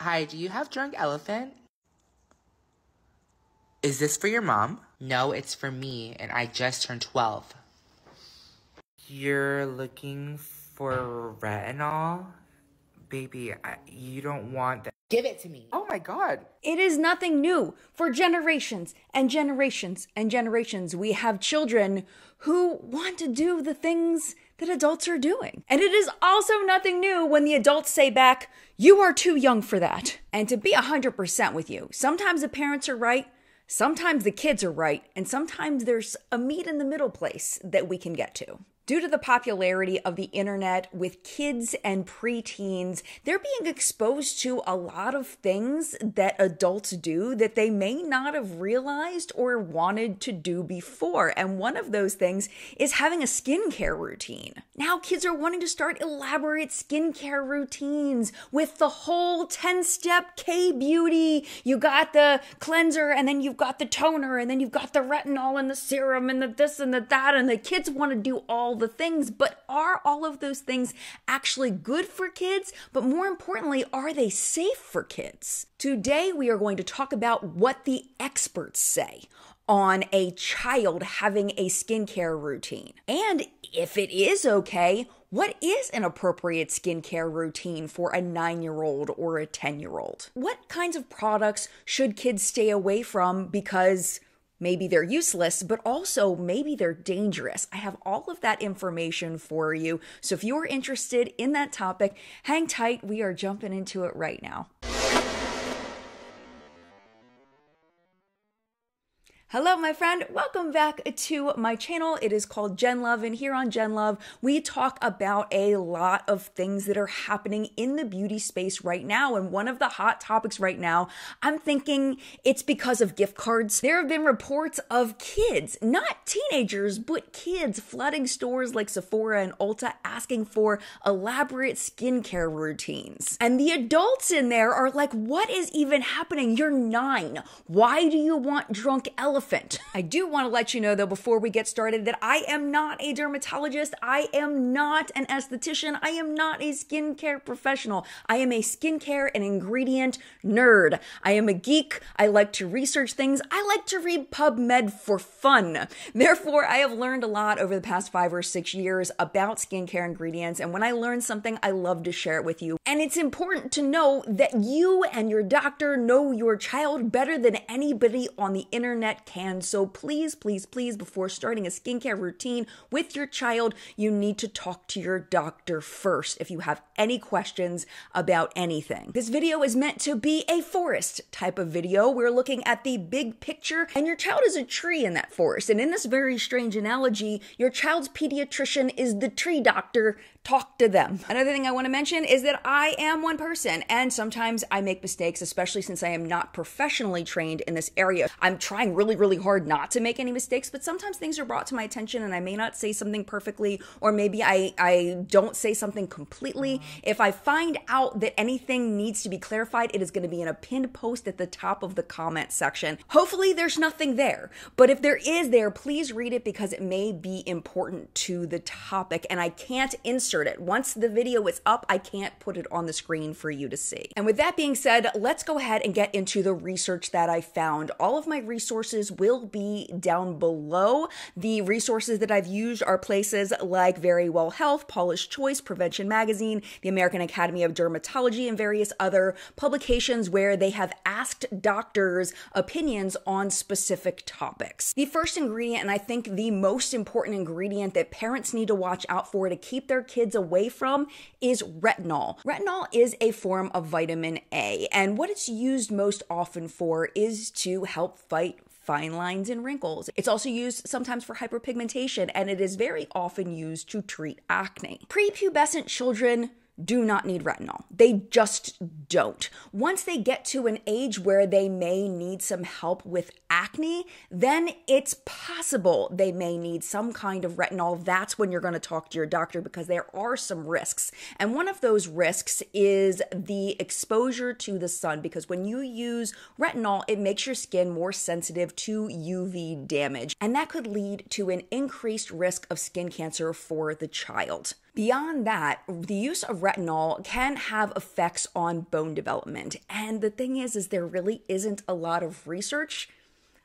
Hi, do you have Drunk Elephant? Is this for your mom? No, it's for me, and I just turned 12. You're looking for retinol? Baby, you don't want that. Give it to me. Oh my God. It is nothing new. For generations and generations and generations, we have children who want to do the things that adults are doing. And it is also nothing new when the adults say back, you are too young for that. And to be 100% with you, sometimes the parents are right, sometimes the kids are right, and sometimes there's a meet in the middle place that we can get to. Due to the popularity of the internet with kids and preteens, they're being exposed to a lot of things that adults do that they may not have realized or wanted to do before. And one of those things is having a skincare routine. Now kids are wanting to start elaborate skincare routines with the whole 10-step K-beauty. You got the cleanser, and then you've got the toner, and then you've got the retinol and the serum and the this and the that, and the kids want to do all the things. But are all of those things actually good for kids? But more importantly, are they safe for kids? Today, we are going to talk about what the experts say on a child having a skincare routine. And if it is okay, what is an appropriate skincare routine for a 9-year-old or a 10-year-old? What kinds of products should kids stay away from because maybe they're useless, but also maybe they're dangerous? I have all of that information for you. So if you're interested in that topic, hang tight. We are jumping into it right now. Hello, my friend. Welcome back to my channel. It is called Jen Luv, and here on Jen Luv, we talk about a lot of things that are happening in the beauty space right now. And one of the hot topics right now, I'm thinking it's because of gift cards. There have been reports of kids, not teenagers, but kids flooding stores like Sephora and Ulta asking for elaborate skincare routines. And the adults in there are like, what is even happening? You're 9. Why do you want Drunk Elephant? I do want to let you know, though, before we get started, that I am not a dermatologist. I am not an esthetician. I am not a skincare professional. I am a skincare and ingredient nerd. I am a geek. I like to research things. I like to read PubMed for fun. Therefore, I have learned a lot over the past 5 or 6 years about skincare ingredients. And when I learn something, I love to share it with you. And it's important to know that you and your doctor know your child better than anybody on the internet can. So please, please, please, before starting a skincare routine with your child, you need to talk to your doctor first if you have any questions about anything. This video is meant to be a forest type of video. We're looking at the big picture, and your child is a tree in that forest. And in this very strange analogy, your child's pediatrician is the tree doctor. Talk to them. Another thing I want to mention is that I am one person, and sometimes I make mistakes, especially since I am not professionally trained in this area. I'm trying really hard not to make any mistakes, but sometimes things are brought to my attention and I may not say something perfectly, or maybe I don't say something completely. If I find out that anything needs to be clarified, it is going to be in a pinned post at the top of the comment section. Hopefully there's nothing there, but if there is there, please read it because it may be important to the topic, and I can't insert it. Once the video is up, I can't put it on the screen for you to see. And with that being said, let's go ahead and get into the research that I found. All of my resources will be down below. The resources that I've used are places like Very Well Health, Paula's Choice, Prevention Magazine, the American Academy of Dermatology, and various other publications where they have asked doctors opinions on specific topics. The first ingredient, and I think the most important ingredient that parents need to watch out for to keep their kids away from, is retinol. Retinol is a form of vitamin A, and what it's used most often for is to help fight fine lines and wrinkles. It's also used sometimes for hyperpigmentation, and it is very often used to treat acne. Prepubescent children do not need retinol. They just don't. Once they get to an age where they may need some help with acne, then it's possible they may need some kind of retinol. That's when you're going to talk to your doctor because there are some risks. And one of those risks is the exposure to the sun, because when you use retinol, it makes your skin more sensitive to UV damage, and that could lead to an increased risk of skin cancer for the child. Beyond that, the use of retinol can have effects on bone development. And the thing is there really isn't a lot of research.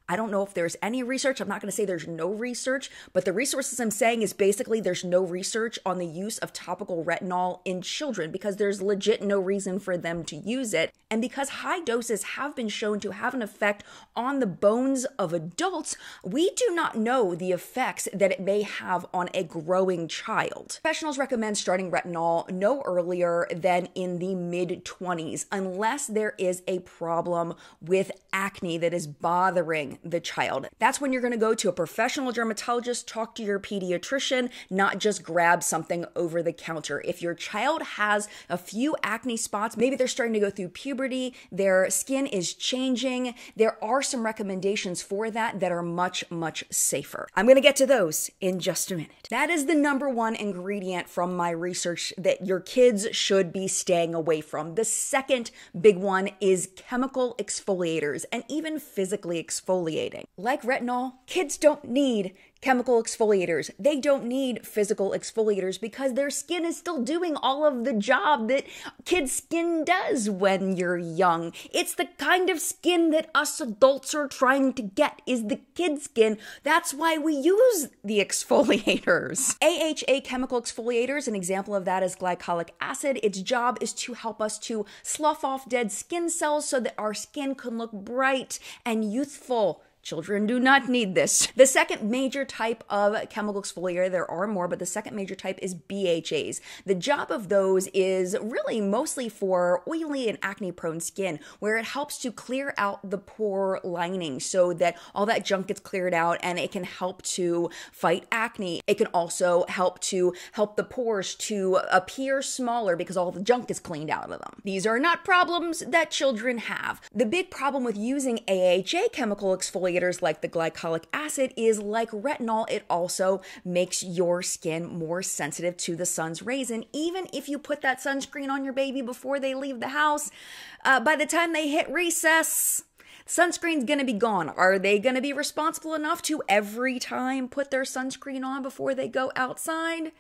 I don't know if there's any research. I'm not going to say there's no research, but the resources I'm saying is basically there's no research on the use of topical retinol in children because there's legit no reason for them to use it. And because high doses have been shown to have an effect on the bones of adults, we do not know the effects that it may have on a growing child. Professionals recommend starting retinol no earlier than in the mid-20s unless there is a problem with acne that is bothering the child. That's when you're going to go to a professional dermatologist, talk to your pediatrician, not just grab something over the counter. If your child has a few acne spots, maybe they're starting to go through puberty, their skin is changing, there are some recommendations for that that are much, much safer. I'm going to get to those in just a minute. That is the number one ingredient from my research that your kids should be staying away from. The second big one is chemical exfoliators and even physically exfoliators. Like retinol, kids don't need chemical exfoliators. They don't need physical exfoliators because their skin is still doing all of the job that kids' skin does when you're young. It's the kind of skin that us adults are trying to get is the kid skin. That's why we use the exfoliators. AHA chemical exfoliators, an example of that is glycolic acid. Its job is to help us to slough off dead skin cells so that our skin can look bright and youthful. Children do not need this. The second major type of chemical exfoliator, there are more, but the second major type is BHAs. The job of those is really mostly for oily and acne-prone skin, where it helps to clear out the pore lining so that all that junk gets cleared out and it can help to fight acne. It can also help to help the pores to appear smaller because all the junk is cleaned out of them. These are not problems that children have. The big problem with using AHA chemical exfoliators like the glycolic acid is like retinol, it also makes your skin more sensitive to the sun's rays. And even if you put that sunscreen on your baby before they leave the house, by the time they hit recess, sunscreen's gonna be gone. Are they gonna be responsible enough to every time put their sunscreen on before they go outside?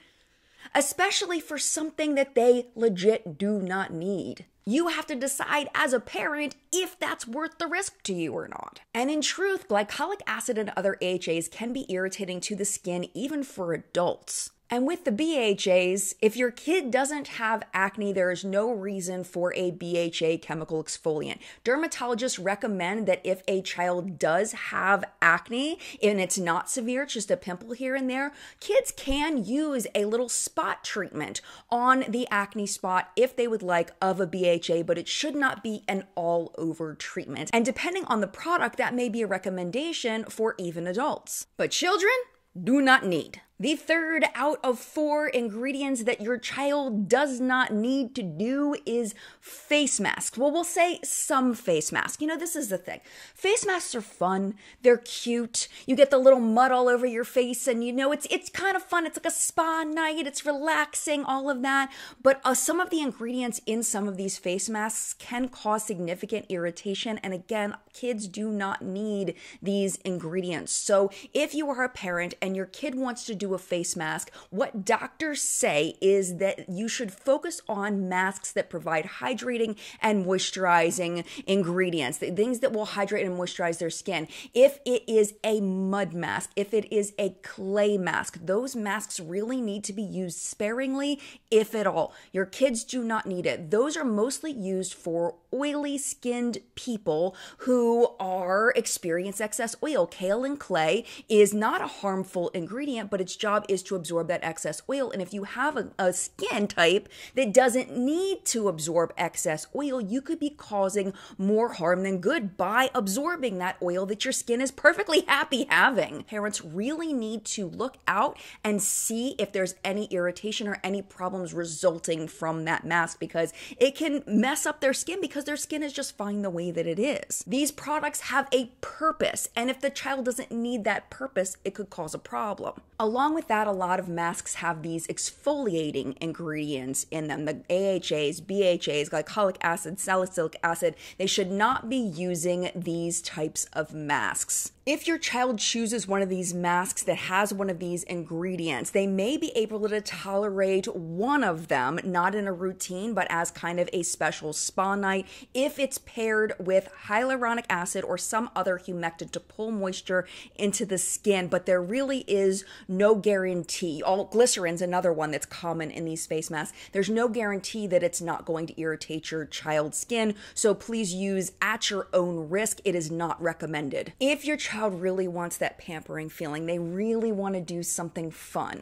Especially for something that they legit do not need. You have to decide as a parent if that's worth the risk to you or not. And in truth, glycolic acid and other AHAs can be irritating to the skin even for adults. And with the BHAs, if your kid doesn't have acne, there is no reason for a BHA chemical exfoliant. Dermatologists recommend that if a child does have acne and it's not severe, it's just a pimple here and there, kids can use a little spot treatment on the acne spot if they would like of a BHA, but it should not be an all-over treatment. And depending on the product, that may be a recommendation for even adults. But children do not need. The third out of four ingredients that your child does not need to do is face masks. Well, we'll say some face masks. You know, this is the thing. Face masks are fun. They're cute. You get the little mud all over your face and you know, it's kind of fun. It's like a spa night. It's relaxing, all of that. But some of the ingredients in some of these face masks can cause significant irritation. And again, kids do not need these ingredients. So if you are a parent and your kid wants to do a face mask, what doctors say is that you should focus on masks that provide hydrating and moisturizing ingredients, the things that will hydrate and moisturize their skin. If it is a mud mask, if it is a clay mask, those masks really need to be used sparingly, if at all. Your kids do not need it. Those are mostly used for oily-skinned people who are experience excess oil. Kale and clay is not a harmful ingredient, but its job is to absorb that excess oil. And if you have a skin type that doesn't need to absorb excess oil, you could be causing more harm than good by absorbing that oil that your skin is perfectly happy having. Parents really need to look out and see if there's any irritation or any problems resulting from that mask because it can mess up their skin because their skin is just fine the way that it is. These products have a purpose, and if the child doesn't need that purpose, it could cause a problem. Along with that, a lot of masks have these exfoliating ingredients in them, the AHAs, BHAs, glycolic acid, salicylic acid. They should not be using these types of masks. If your child chooses one of these masks that has one of these ingredients, they may be able to tolerate one of them, not in a routine, but as kind of a special spa night, if it's paired with hyaluronic acid or some other humectant to pull moisture into the skin. But there really is no guarantee. All glycerin's another one that's common in these face masks. There's no guarantee that it's not going to irritate your child's skin. So please use at your own risk. It is not recommended. If your child really wants that pampering feeling, they really want to do something fun.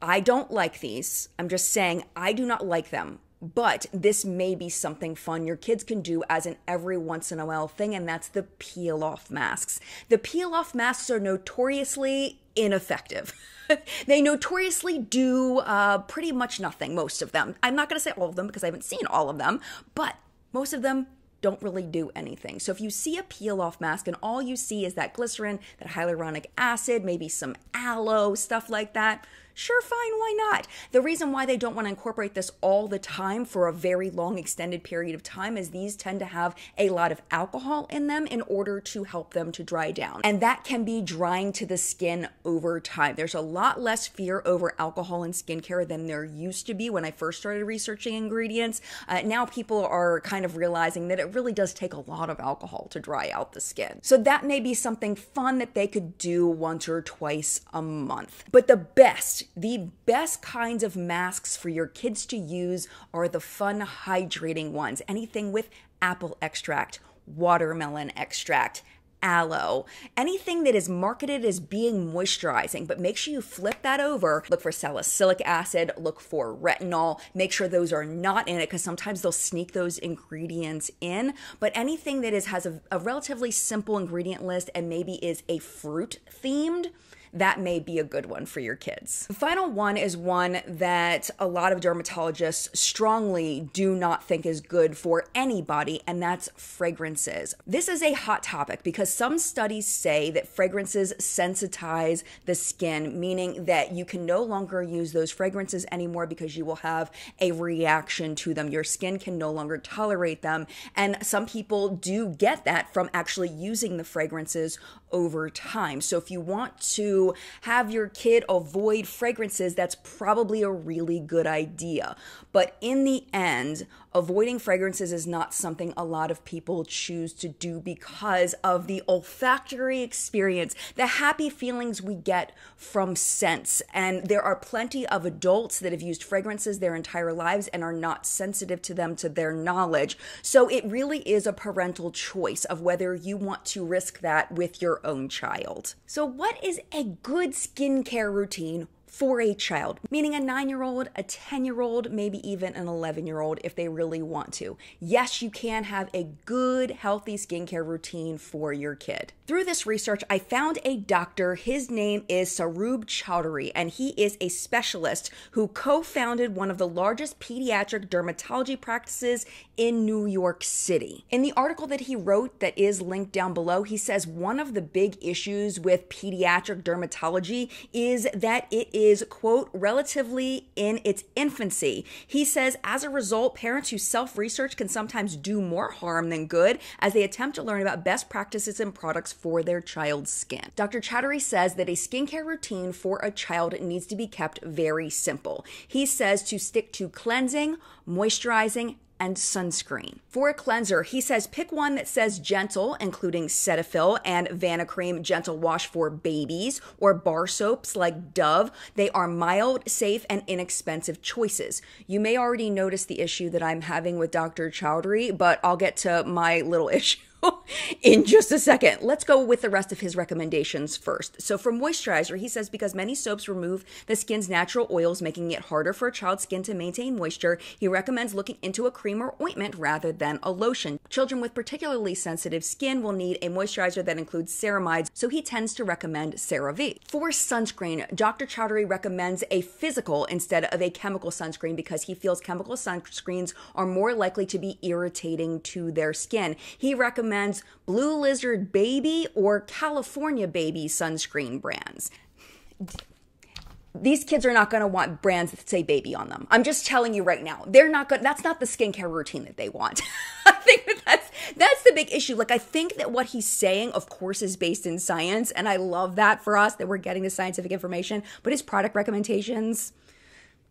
I don't like these. I'm just saying I do not like them, but this may be something fun your kids can do as an every once in a while thing, and that's the peel-off masks. The peel-off masks are notoriously ineffective. They notoriously do pretty much nothing, most of them. I'm not going to say all of them because I haven't seen all of them, but most of them don't really do anything. So if you see a peel-off mask and all you see is that glycerin, that hyaluronic acid, maybe some aloe, stuff like that, sure, fine, why not? The reason why they don't want to incorporate this all the time for a very long extended period of time is these tend to have a lot of alcohol in them in order to help them to dry down. And that can be drying to the skin over time. There's a lot less fear over alcohol in skincare than there used to be when I first started researching ingredients. Now people are kind of realizing that it really does take a lot of alcohol to dry out the skin. So that may be something fun that they could do once or twice a month. But the best kinds of masks for your kids to use are the fun hydrating ones. Anything with apple extract, watermelon extract, aloe, anything that is marketed as being moisturizing, but make sure you flip that over. Look for salicylic acid, look for retinol, make sure those are not in it because sometimes they'll sneak those ingredients in. But anything that has a relatively simple ingredient list and maybe is a fruit themed, that may be a good one for your kids. The final one is one that a lot of dermatologists strongly do not think is good for anybody, and that's fragrances. This is a hot topic because some studies say that fragrances sensitize the skin, meaning that you can no longer use those fragrances anymore because you will have a reaction to them. Your skin can no longer tolerate them, and some people do get that from actually using the fragrances over time. So if you want to have your kid avoid fragrances, that's probably a really good idea. But in the end, avoiding fragrances is not something a lot of people choose to do because of the olfactory experience, the happy feelings we get from scents. And there are plenty of adults that have used fragrances their entire lives and are not sensitive to them to their knowledge. So it really is a parental choice of whether you want to risk that with your own child. So what is a good skincare routine for a child, meaning a 9-year-old, a 10-year-old, maybe even an 11-year-old if they really want to? Yes, you can have a good, healthy skincare routine for your kid. Through this research, I found a doctor. His name is Saroj Chowdhury, and he is a specialist who co-founded one of the largest pediatric dermatology practices in New York City. In the article that he wrote that is linked down below, he says one of the big issues with pediatric dermatology is that it is, quote, relatively in its infancy. He says, as a result, parents who self-research can sometimes do more harm than good as they attempt to learn about best practices and products for their child's skin. Dr. Chowdhury says that a skincare routine for a child needs to be kept very simple. He says to stick to cleansing, moisturizing, and sunscreen. For a cleanser, he says pick one that says gentle, including Cetaphil and Vanicream Gentle Wash for babies, or bar soaps like Dove. They are mild, safe, and inexpensive choices. You may already notice the issue that I'm having with Dr. Chowdhury, but I'll get to my little issue in just a second. Let's go with the rest of his recommendations first. So for moisturizer, he says because many soaps remove the skin's natural oils, making it harder for a child's skin to maintain moisture, he recommends looking into a cream or ointment rather than a lotion. Children with particularly sensitive skin will need a moisturizer that includes ceramides, so he tends to recommend CeraVe. For sunscreen, Dr. Chowdhury recommends a physical instead of a chemical sunscreen because he feels chemical sunscreens are more likely to be irritating to their skin. He recommends Blue Lizard Baby or California Baby sunscreen brands. These kids are not going to want brands that say baby on them. I'm just telling you right now. They're not good. That's not the skincare routine that they want. I think that's the big issue. Like, I think that what he's saying, of course, is based in science, and I love that for us, that we're getting the scientific information, but his product recommendations,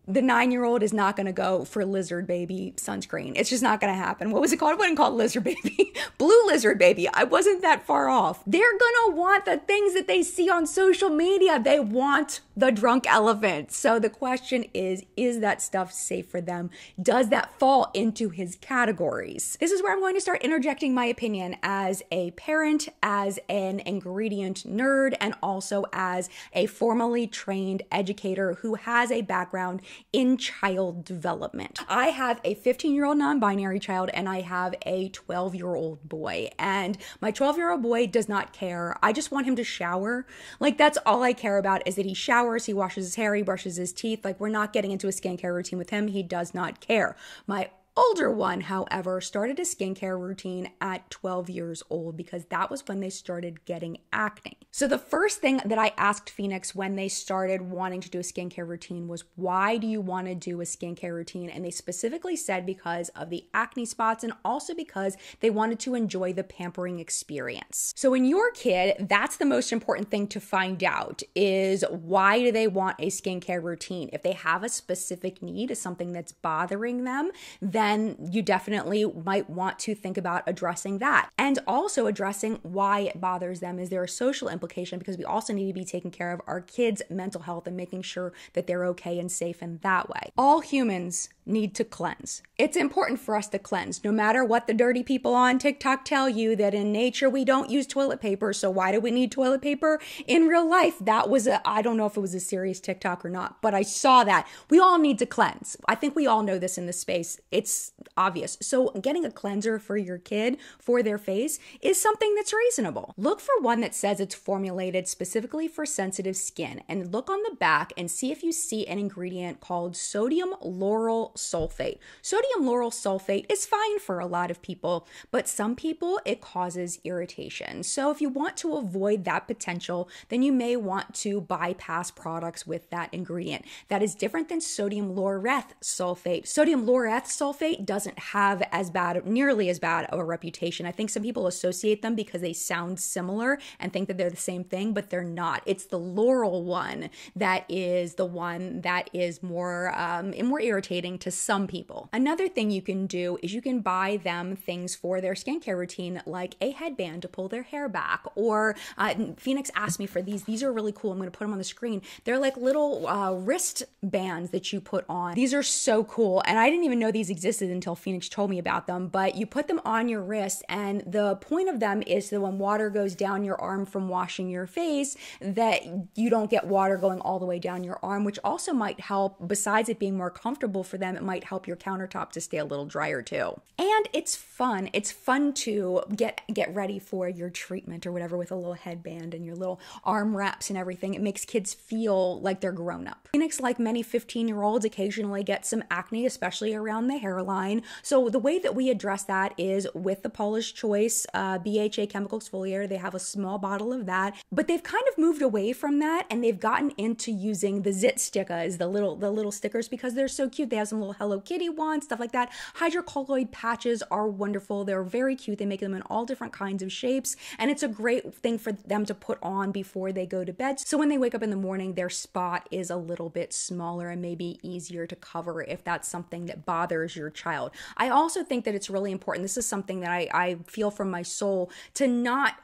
the 9-year-old is not going to go for Lizard Baby sunscreen. It's just not going to happen. What was it called? I wouldn't call it Lizard Baby. Blue Lizard Baby. I wasn't that far off. They're going to want the things that they see on social media. They want the Drunk Elephant. So the question is that stuff safe for them? Does that fall into his categories? This is where I'm going to start interjecting my opinion as a parent, as an ingredient nerd, and also as a formally trained educator who has a background in child development. I have a 15-year-old non-binary child and I have a 12-year-old boy, and my 12-year-old boy does not care. I just want him to shower. Like, that's all I care about, is that he showers, he washes his hair, he brushes his teeth. Like, we're not getting into a skincare routine with him. He does not care. My older one, however, started a skincare routine at 12 years old because that was when they started getting acne. So the first thing that I asked Phoenix when they started wanting to do a skincare routine was, why do you want to do a skincare routine? And they specifically said because of the acne spots and also because they wanted to enjoy the pampering experience. So in your kid, that's the most important thing to find out, is why do they want a skincare routine? If they have a specific need, is something that's bothering them, then you definitely might want to think about addressing that, and also addressing why it bothers them. Is there a social implication? Because we also need to be taking care of our kids' mental health and making sure that they're okay and safe in that way. All humans need to cleanse. It's important for us to cleanse, no matter what the dirty people on TikTok tell you, that in nature we don't use toilet paper, so why do we need toilet paper in real life? That was a, I don't know if it was a serious TikTok or not, but I saw that. We all need to cleanse. I think we all know this in this space. It's obvious. So getting a cleanser for your kid, for their face, is something that's reasonable. Look for one that says it's formulated specifically for sensitive skin, and look on the back and see if you see an ingredient called sodium lauryl sulfate. Sodium lauryl sulfate is fine for a lot of people, but some people it causes irritation. So if you want to avoid that potential, then you may want to bypass products with that ingredient. That is different than sodium laureth sulfate. Sodium laureth sulfate doesn't have as bad, nearly as bad of a reputation. I think some people associate them because they sound similar and think that they're the same thing, but they're not. It's the lauryl one that is the one that is more irritating to some people. Another thing you can do is you can buy them things for their skincare routine, like a headband to pull their hair back, or Phoenix asked me for these. These are really cool. I'm going to put them on the screen. They're like little wrist bands that you put on. These are so cool, and I didn't even know these existed until Phoenix told me about them, but you put them on your wrist, and the point of them is that when water goes down your arm from washing your face, that you don't get water going all the way down your arm, which also might help. Besides it being more comfortable for them, it might help your countertop to stay a little drier too. And it's fun. It's fun to get ready for your treatment or whatever with a little headband and your little arm wraps and everything. It makes kids feel like they're grown up. Phoenix, like many 15-year-olds, occasionally gets some acne, especially around the hairline. So the way that we address that is with the Paula's Choice BHA chemical exfoliator. They have a small bottle of that, but they've kind of moved away from that and they've gotten into using the zit stickas, the little stickers, because they're so cute. They have some little Hello Kitty ones, stuff like that. Hydrocolloid patches are wonderful. They're very cute. They make them in all different kinds of shapes, and it's a great thing for them to put on before they go to bed. So when they wake up in the morning, their spot is a little bit smaller and maybe easier to cover if that's something that bothers your child. I also think that it's really important, this is something that I feel from my soul, to not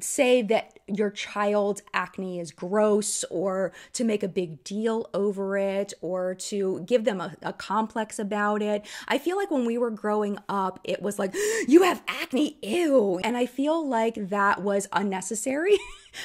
say that your child's acne is gross, or to make a big deal over it, or to give them a complex about it. I feel like when we were growing up, it was like, you have acne, ew. And I feel like that was unnecessary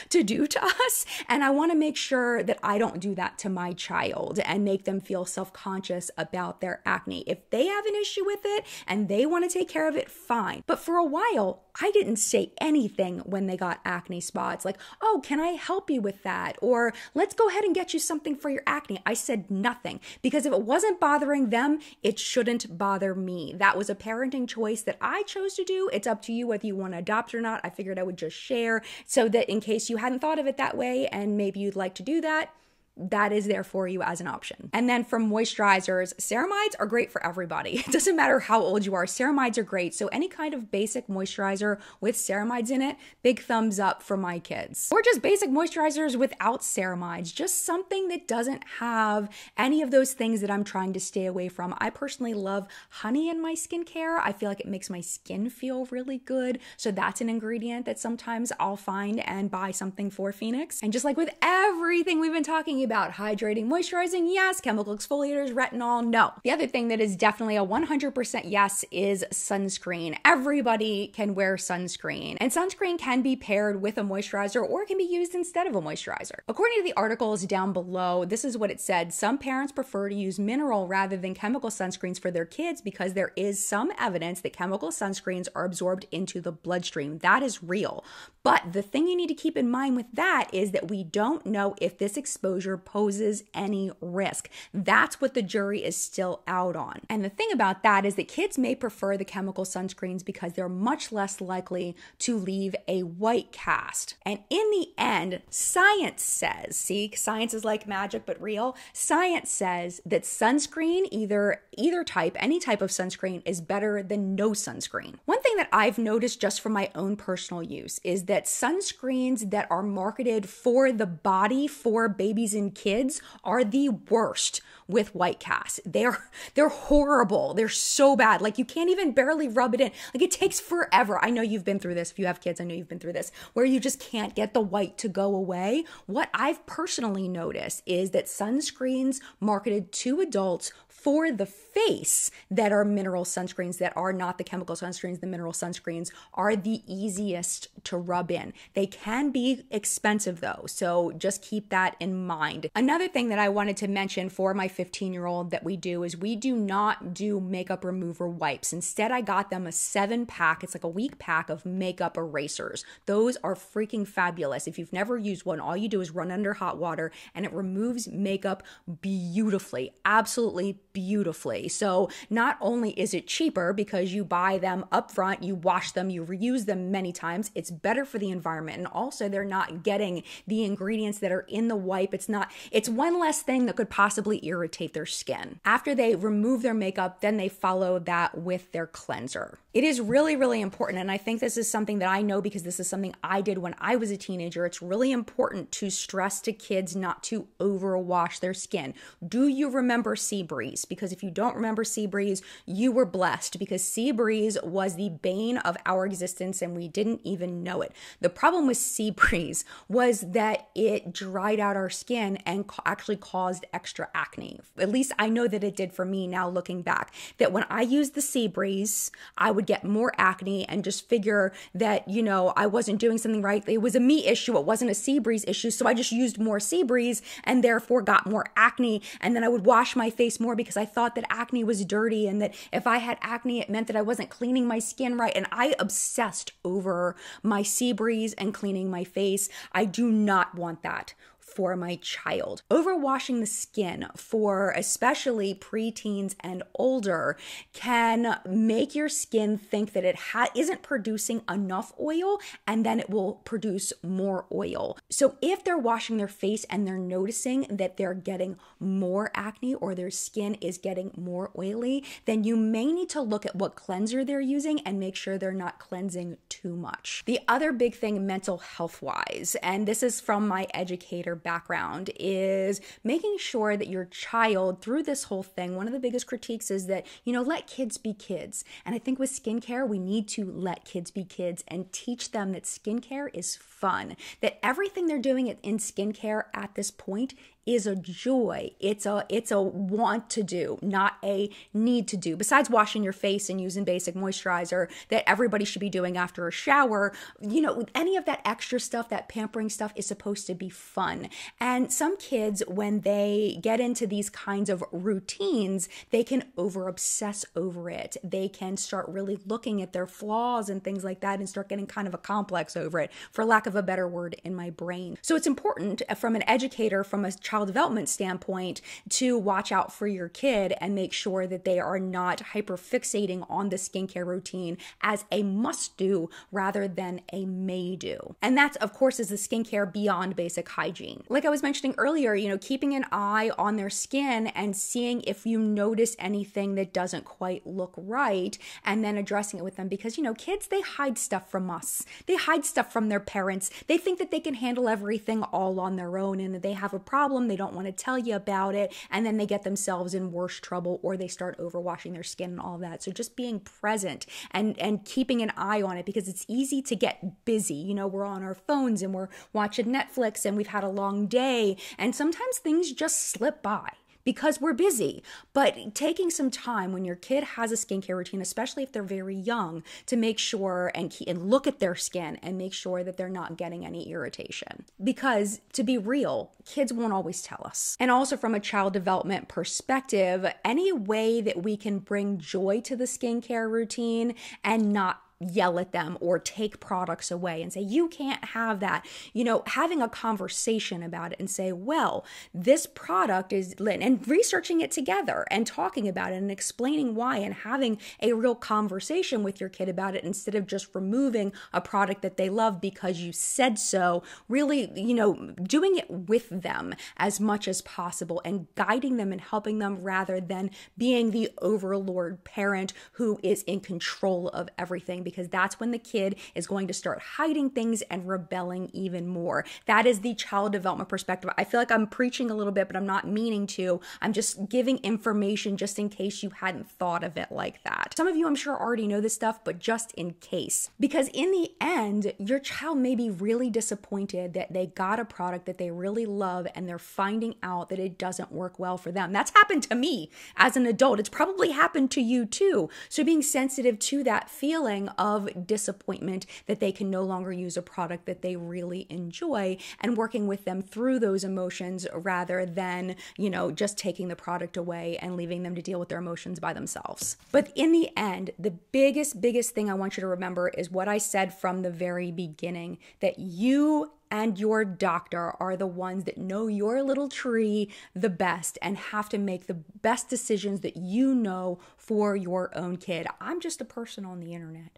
to do to us. And I want to make sure that I don't do that to my child and make them feel self-conscious about their acne. If they have an issue with it and they want to take care of it, fine. But for a while, I didn't say anything when they got acne spots, like, oh, can I help you with that? Or let's go ahead and get you something for your acne. I said nothing, because if it wasn't bothering them, it shouldn't bother me. That was a parenting choice that I chose to do. It's up to you whether you want to adopt or not. I figured I would just share so that in case you hadn't thought of it that way and maybe you'd like to do that, that is there for you as an option. And then for moisturizers, ceramides are great for everybody. It doesn't matter how old you are, ceramides are great. So any kind of basic moisturizer with ceramides in it, big thumbs up for my kids. Or just basic moisturizers without ceramides, just something that doesn't have any of those things that I'm trying to stay away from. I personally love honey in my skincare. I feel like it makes my skin feel really good. So that's an ingredient that sometimes I'll find and buy something for Phoenix. And just like with everything we've been talking about, hydrating, moisturizing, yes, chemical exfoliators, retinol, no. The other thing that is definitely a 100% yes is sunscreen. Everybody can wear sunscreen, and sunscreen can be paired with a moisturizer or can be used instead of a moisturizer. According to the articles down below, this is what it said. Some parents prefer to use mineral rather than chemical sunscreens for their kids because there is some evidence that chemical sunscreens are absorbed into the bloodstream. That is real. But the thing you need to keep in mind with that is that we don't know if this exposure poses any risk. That's what the jury is still out on. And the thing about that is that kids may prefer the chemical sunscreens because they're much less likely to leave a white cast. And in the end, science says, see, science is like magic but real, science says that sunscreen, either type, any type of sunscreen, is better than no sunscreen. One thing that I've noticed just from my own personal use is that sunscreens that are marketed for the body, for babies and kids, are the worst with white cast. They're horrible. They're so bad. Like, you can't even barely rub it in. Like, it takes forever. I know you've been through this. If you have kids, I know you've been through this, where you just can't get the white to go away. What I've personally noticed is that sunscreens marketed to adults for the face that are mineral sunscreens, that are not the chemical sunscreens, the mineral sunscreens, are the easiest to rub in. They can be expensive though, so just keep that in mind. Another thing that I wanted to mention for my 15-year-old that we do is we do not do makeup remover wipes. Instead, I got them a 7-pack, it's like a week pack of makeup erasers. Those are freaking fabulous. If you've never used one, all you do is run under hot water and it removes makeup beautifully, absolutely beautifully. So not only is it cheaper because you buy them up front, you wash them, you reuse them many times, it's better for the environment, and also they're not getting the ingredients that are in the wipe. It's one less thing that could possibly irritate their skin. After they remove their makeup, then they follow that with their cleanser. It is really, really important, and I think this is something that I know because this is something I did when I was a teenager. It's really important to stress to kids not to overwash their skin. Do you remember Sea Breeze? Because if you don't remember Sea Breeze, you were blessed, because Sea Breeze was the bane of our existence and we didn't even know it. The problem with Sea Breeze was that it dried out our skin and actually caused extra acne. At least I know that it did for me now looking back, that when I used the Sea Breeze, I would get more acne and just figure that, you know, I wasn't doing something right. It was a me issue. It wasn't a Sea Breeze issue. So I just used more Sea Breeze and therefore got more acne. And then I would wash my face more because I thought that acne was dirty and that if I had acne, it meant that I wasn't cleaning my skin right. And I obsessed over my Sea Breeze and cleaning my face. I do not want that for my child. Overwashing the skin for especially preteens and older can make your skin think that it isn't producing enough oil, and then it will produce more oil. So if they're washing their face and they're noticing that they're getting more acne or their skin is getting more oily, then you may need to look at what cleanser they're using and make sure they're not cleansing too much. The other big thing mental health wise, and this is from my educator background, is making sure that your child, through this whole thing, one of the biggest critiques is that, you know, let kids be kids. And I think with skincare, we need to let kids be kids and teach them that skincare is fun, that everything they're doing in skincare at this point is a joy. It's a want to do, not a need to do. Besides washing your face and using basic moisturizer that everybody should be doing after a shower, you know, any of that extra stuff, that pampering stuff, is supposed to be fun. And some kids, when they get into these kinds of routines, they can over obsess over it. They can start really looking at their flaws and things like that and start getting kind of a complex over it, for lack of a better word, in my brain. So it's important from an educator, from a child child development standpoint to watch out for your kid and make sure that they are not hyperfixating on the skincare routine as a must-do rather than a may-do. And that, of course, is the skincare beyond basic hygiene. Like I was mentioning earlier, you know, keeping an eye on their skin and seeing if you notice anything that doesn't quite look right and then addressing it with them, because, you know, kids, they hide stuff from us. They hide stuff from their parents. They think that they can handle everything all on their own, and that they have a problem, they don't want to tell you about it, and then they get themselves in worse trouble, or they start overwashing their skin and all that. So just being present and keeping an eye on it, because it's easy to get busy. You know, we're on our phones and we're watching Netflix and we've had a long day, and sometimes things just slip by because we're busy. But taking some time when your kid has a skincare routine, especially if they're very young, to make sure and look at their skin and make sure that they're not getting any irritation. Because to be real, kids won't always tell us. And also from a child development perspective, any way that we can bring joy to the skincare routine and not yell at them or take products away and say, you can't have that. You know, having a conversation about it and say, well, this product is, and researching it together and talking about it and explaining why and having a real conversation with your kid about it instead of just removing a product that they love because you said so. Really, you know, doing it with them as much as possible and guiding them and helping them rather than being the overlord parent who is in control of everything, because that's when the kid is going to start hiding things and rebelling even more. That is the child development perspective. I feel like I'm preaching a little bit, but I'm not meaning to. I'm just giving information just in case you hadn't thought of it like that. Some of you, I'm sure, already know this stuff, but just in case. Because in the end, your child may be really disappointed that they got a product that they really love and they're finding out that it doesn't work well for them. That's happened to me as an adult. It's probably happened to you too. So being sensitive to that feeling of disappointment that they can no longer use a product that they really enjoy and working with them through those emotions rather than, you know, just taking the product away and leaving them to deal with their emotions by themselves. But in the end, the biggest thing I want you to remember is what I said from the very beginning, that you and your doctor are the ones that know your little tree the best and have to make the best decisions that you know for your own kid. I'm just a person on the internet.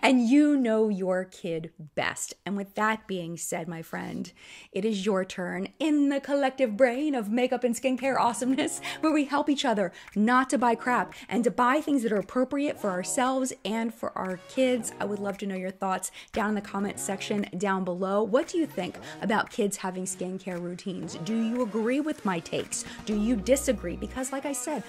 And you know your kid best. And with that being said, my friend, it is your turn in the collective brain of makeup and skincare awesomeness, where we help each other not to buy crap and to buy things that are appropriate for ourselves and for our kids. I would love to know your thoughts down in the comment section down below. What do you think about kids having skincare routines? Do you agree with my takes? Do you disagree? Because like I said,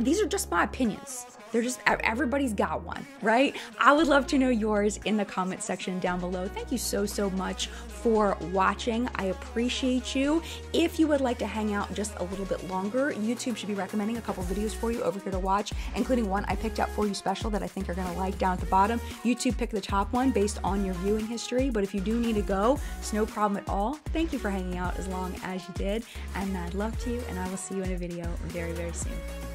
these are just my opinions. They're just, everybody's got one, right? I would love to know yours in the comment section down below. Thank you so much for watching. I appreciate you. If you would like to hang out just a little bit longer, YouTube should be recommending a couple videos for you over here to watch, including one I picked out for you special that I think you're gonna like down at the bottom. YouTube picked the top one based on your viewing history, but if you do need to go, it's no problem at all. Thank you for hanging out as long as you did, and I loved you, and I will see you in a video very soon.